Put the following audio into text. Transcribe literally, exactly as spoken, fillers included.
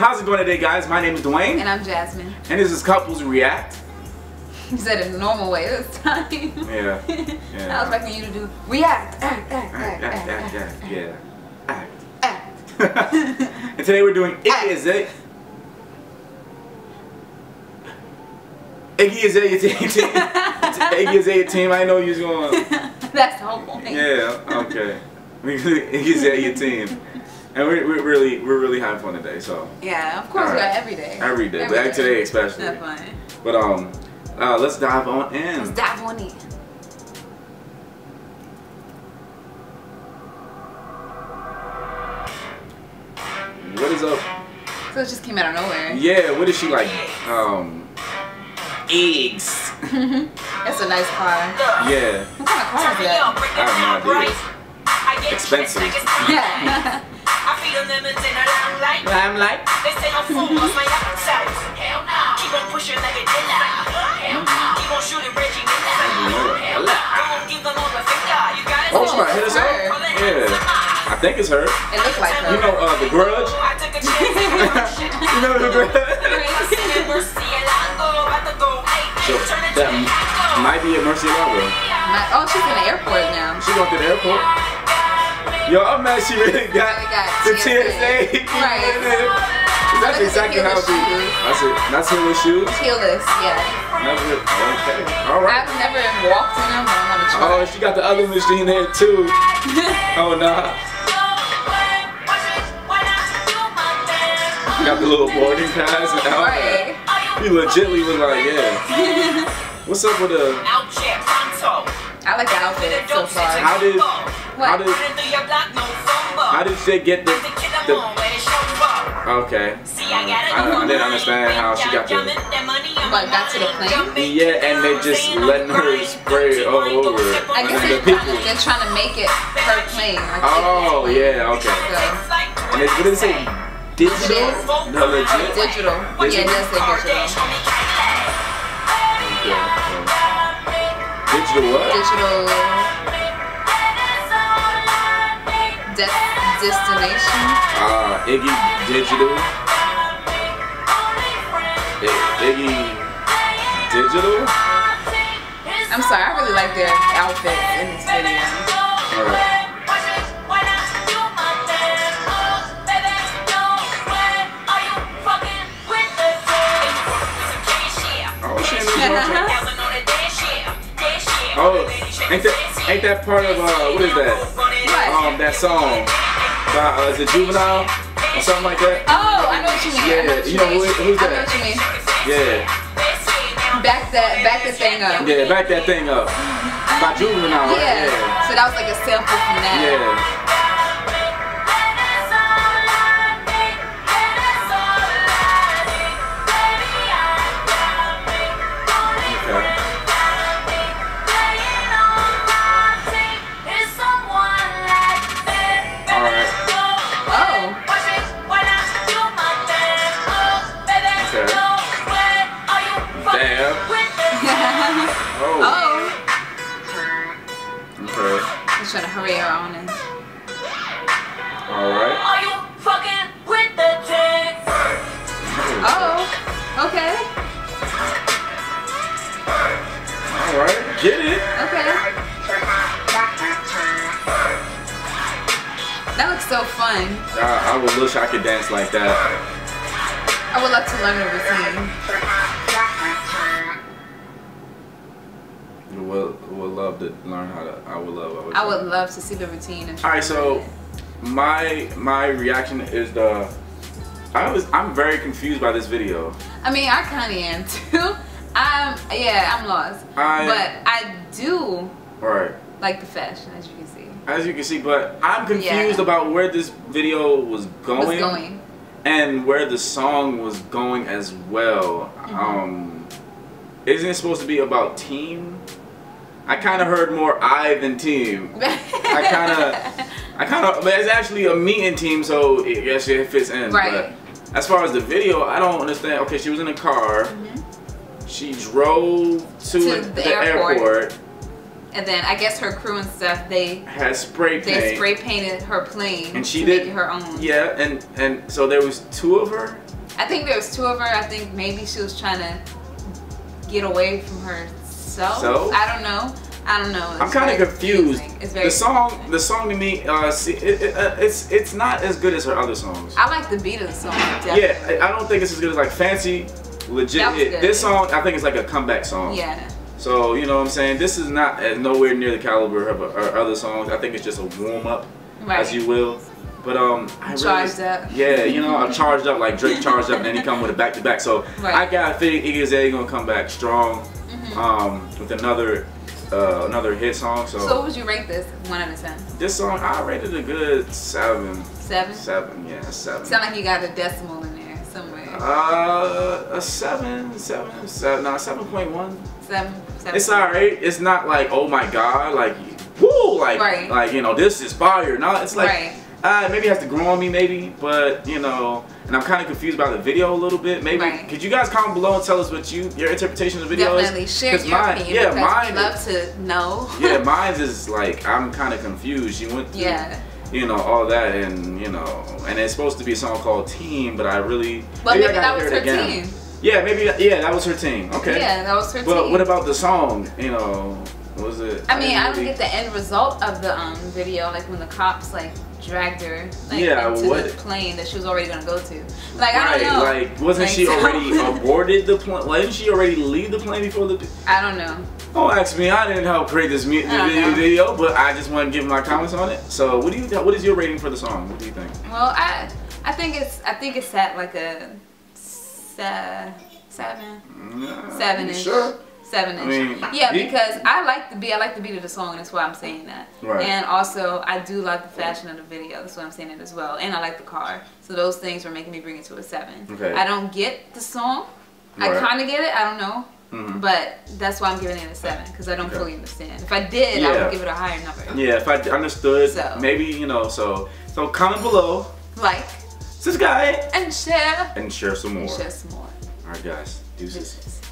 How's it going today, guys? My name is Dwayne. And I'm Jasmine. And this is Couples React. You said it the normal way this time. Yeah. Yeah. I was expecting you to do react, act, act, act, act, act, act, act. Yeah. Act. Act. And today we're doing Iggy Azalea. Iggy Azalea team. Iggy Azalea team. I didn't know you was going. That's the whole point. Yeah. Okay. Iggy Azalea team. And we're, we're really we're really having fun today. So. Yeah. Of course, right. We are every day. Every day, every but day. Today especially. That's fun. But um. Uh, let's dive on in. Let's dive on in. What is up? So it just came out of nowhere. Yeah, what is she like? Um, eggs. That's a nice car. Yeah. What kind of car is that? I have no idea. Expensive. Yeah. I feel lemons and I'm like, I'm like, they say I'm full of my appetite. Hell no. Keep on pushing like a deadline. Keep on shooting Reggie. Hell no. I won't give them all the finger. You got it. Oh, it's my head is her. Yeah. I think it's her. It looks like her. You know, uh, The Grudge. I took a chance. You know The Grudge? So that might be at Murcielago. Oh, she's in the airport now. She's going to the airport. Yo, I'm mad she really got, really got the T S A. Right. That's exactly how it is. That's it. That's heelless shoes? Heelless, yeah. Never, okay. All right. I've never walked in them, but I want to try. Oh, she got the other machine there too. Oh, no. Nah. Got the little boarding pass and all right. That. You legitly look like, yeah. What's up with the... I like the outfit so far. How did... How did, how did she get the, the okay, I, I didn't understand how she got the, like back to the plane? Yeah, and they just letting her spray all over. I guess they're, the people. they're trying to make it her plane. Like oh, yeah, okay. So. And it, what did it say? Digital? It no, legit? Digital. Digital? Yeah, it does say digital. Okay. Digital what? Digital... De destination. Ah, uh, Iggy Digital. I Iggy Digital. I'm sorry, I really like their outfit in this video. All right. Oh, she oh, ain't that ain't that part of uh, what is that? Um, that song by uh, is it Juvenile or something like that? Oh, I know what you mean. Yeah, you know who, who's that? I know what you mean. Yeah. Back that, back that thing up. Yeah, back that thing up. By Juvenile. Yeah. Right? Yeah. So that was like a sample from that. Yeah. Trying to hurry her on and... Alright. Are you fucking with the chick? Oh, okay. Alright, get it. Okay. That looks so fun. I, I would wish I could dance like that. I would love to learn the routine. Well, would love to learn how to I would love I would, I would love to see the routine and all right so my my reaction is the I was I'm very confused by this video. I mean I kind of am too. I'm yeah I'm lost I, but I do right like the fashion as you can see as you can see but I'm confused yeah. about where this video was going, was going and where the song was going as well. Mm-hmm. Um isn't it supposed to be about team? I kind of heard more I than team. I kind of, I kind of, but it's actually a meeting team, so it, yes, it fits in. Right. But as far as the video, I don't understand. Okay, she was in a car. Mm-hmm. She drove to, to an, the, the airport. airport. And then I guess her crew and stuff they had spray paint. They spray painted her plane. And she to did make it her own. Yeah, and and so there was two of her. I think there was two of her. I think maybe she was trying to get away from herself. So? I don't know. I don't know. It's I'm kind of confused. It's very the song, confusing. the song to me, uh, see, it, it, uh, it's it's not as good as her other songs. I like the beat of the song. Definitely. Yeah, I don't think it's as good as like Fancy, legit. It, this song, I think it's like a comeback song. Yeah. So you know what I'm saying. This is not at nowhere near the caliber of her other songs. I think it's just a warm up, right. as you will. But um, I charged really, up. Yeah, you know, I'm charged up like Drake charged up, and then he come with a back to back. So right. I gotta think Iggy Azalea gonna come back strong, mm-hmm. um, with another. Uh, another hit song. So, so what would you rate this? One out of ten. This song, I rated a good seven. Seven? Seven, yeah, seven. Sound like you got a decimal in there somewhere. Uh, a seven, seven, seven. No, seven point one. Seven. Seven. It's alright. It's not like oh my god, like woo, like right. like you know this is fire. No, it's like right. uh, maybe it has to grow on me, maybe. But you know, and I'm kind of confused by the video a little bit. Maybe right. could you guys comment below and tell us what you your interpretation of the video Definitely is? Definitely share your mine, opinion. Yeah, mine. We'd love to know. Yeah, mine is like I'm kind of confused. You went through, yeah. you know, all that, and you know, and it's supposed to be a song called Team, but I really well maybe, maybe that was her again. team. Yeah, maybe yeah that was her team. Okay. Yeah, that was her but team. But what about the song? You know. Was it? I mean, I, I don't really... get the end result of the um video, like when the cops like dragged her like yeah, into what? the plane that she was already gonna go to. Like right, I don't know. Like wasn't like, she already aboarded the plane? Like, didn't she already leave the plane before the? I don't know. Don't ask me. I didn't help create this video, but I just want to give my comments on it. So, what do you? What is your rating for the song? What do you think? Well, I I think it's I think it's at like a seven, yeah, seven-ish. Sure. Seven inch. I mean, yeah, because I like the beat. I like the beat of the song, and that's why I'm saying that. Right. And also, I do like the fashion of the video. That's why I'm saying it as well. And I like the car. So those things were making me bring it to a seven. Okay. I don't get the song. Right. I kind of get it. I don't know. Mm-hmm. But that's why I'm giving it a seven, because I don't okay. fully understand. If I did, yeah. I would give it a higher number. Yeah, if I understood, so. maybe, you know, so so comment below. Like. Subscribe. And share. And share some more. And share some more. All right, guys. Deuces. Deuces.